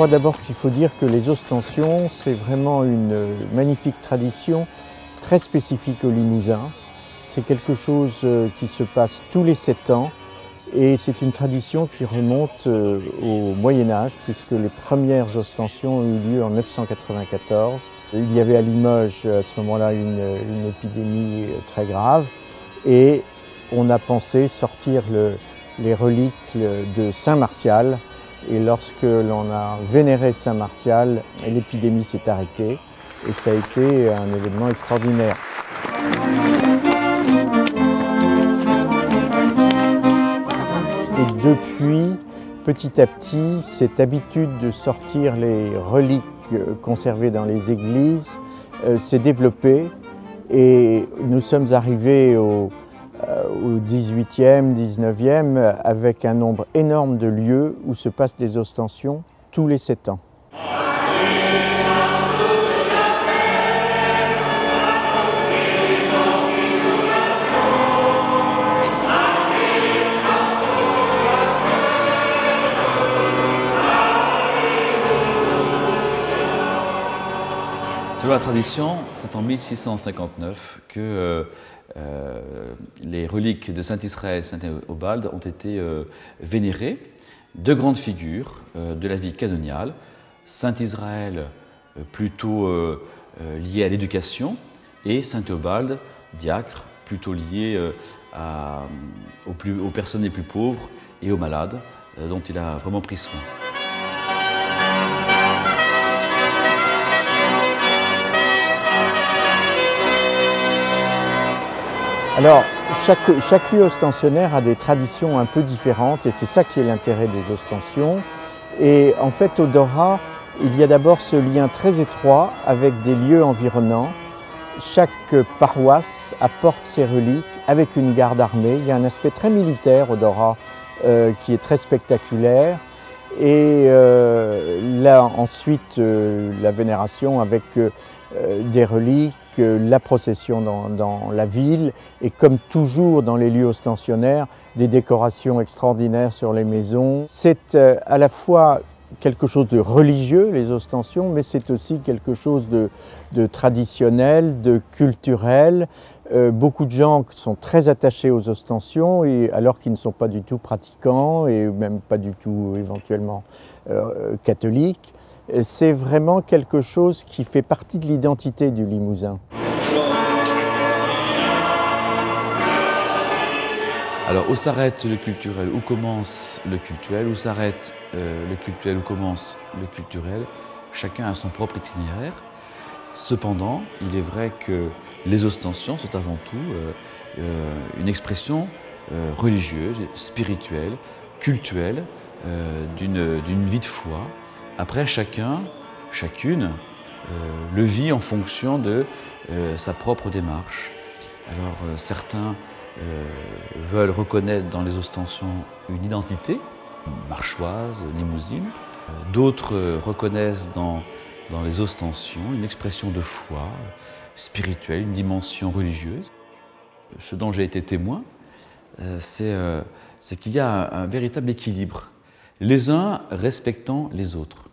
crois d'abord qu'il faut dire que les ostensions, c'est vraiment une magnifique tradition très spécifique au Limousin. C'est quelque chose qui se passe tous les 7 ans et c'est une tradition qui remonte au Moyen-Âge puisque les premières ostensions ont eu lieu en 994. Il y avait à Limoges à ce moment-là une épidémie très grave et on a pensé sortir les reliques de Saint-Martial. Et lorsque l'on a vénéré Saint-Martial, l'épidémie s'est arrêtée et ça a été un événement extraordinaire. Et depuis, petit à petit, cette habitude de sortir les reliques conservées dans les églises s'est développée et nous sommes arrivés au 18e, 19e, avec un nombre énorme de lieux où se passent des ostensions tous les 7 ans. Selon la tradition, c'est en 1659 que les reliques de Saint-Israël et Saint Théobald ont été vénérées. Deux grandes figures de la vie canoniale. Saint-Israël plutôt lié à l'éducation et Saint Théobald, diacre, plutôt lié aux personnes les plus pauvres et aux malades dont il a vraiment pris soin. Alors, chaque lieu ostensionnaire a des traditions un peu différentes et c'est ça qui est l'intérêt des ostensions. Et en fait, au Dorat, il y a d'abord ce lien très étroit avec des lieux environnants. Chaque paroisse apporte ses reliques avec une garde armée. Il y a un aspect très militaire au Dorat qui est très spectaculaire. Et là, ensuite, la vénération avec des reliques, la procession dans la ville et comme toujours dans les lieux ostensionnaires, des décorations extraordinaires sur les maisons. C'est à la fois quelque chose de religieux, les ostensions, mais c'est aussi quelque chose de traditionnel, de culturel. Beaucoup de gens sont très attachés aux ostensions et alors qu'ils ne sont pas du tout pratiquants et même pas du tout éventuellement catholiques. C'est vraiment quelque chose qui fait partie de l'identité du Limousin. Alors où s'arrête le culturel, où commence le cultuel, où s'arrête le cultuel, où commence le culturel, chacun a son propre itinéraire. Cependant, il est vrai que les ostensions sont avant tout une expression religieuse, spirituelle, cultuelle, d'une vie de foi. Après, chacune le vit en fonction de sa propre démarche. Alors certains veulent reconnaître dans les ostensions une identité, marchoise, limousine. D'autres reconnaissent dans les ostensions une expression de foi spirituelle, une dimension religieuse. Ce dont j'ai été témoin, c'est qu'il y a un véritable équilibre, les uns respectant les autres.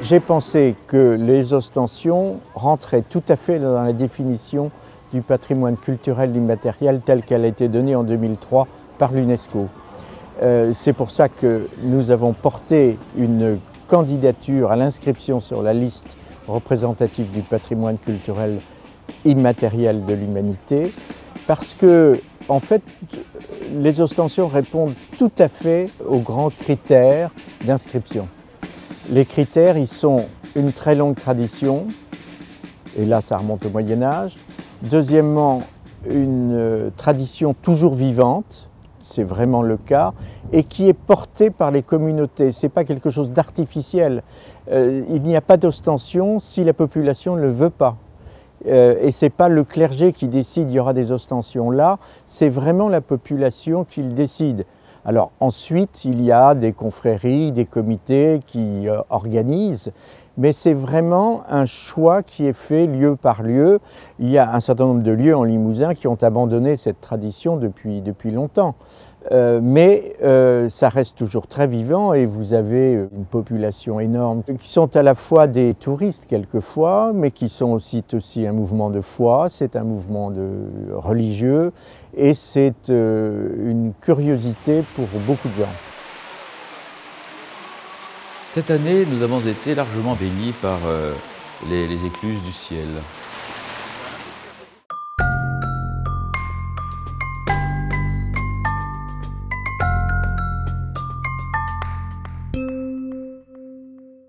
J'ai pensé que les ostensions rentraient tout à fait dans la définition du patrimoine culturel immatériel telle qu'elle a été donnée en 2003 par l'UNESCO. C'est pour ça que nous avons porté une candidature à l'inscription sur la liste représentative du patrimoine culturel immatériel de l'humanité, parce que, en fait, les ostensions répondent tout à fait aux grands critères d'inscription. Les critères, ils sont une très longue tradition, et là ça remonte au Moyen-Âge. Deuxièmement, une tradition toujours vivante, c'est vraiment le cas, et qui est portée par les communautés. Ce n'est pas quelque chose d'artificiel. Il n'y a pas d'ostension si la population ne le veut pas. Et ce n'est pas le clergé qui décide il y aura des ostensions là, c'est vraiment la population qui le décide. Alors ensuite, il y a des confréries, des comités qui organisent, mais c'est vraiment un choix qui est fait lieu par lieu. Il y a un certain nombre de lieux en Limousin qui ont abandonné cette tradition depuis longtemps. mais ça reste toujours très vivant et vous avez une population énorme qui sont à la fois des touristes quelquefois, mais qui sont aussi un mouvement de foi, c'est un mouvement religieux et c'est une curiosité pour beaucoup de gens. Cette année, nous avons été largement bénis par les écluses du ciel.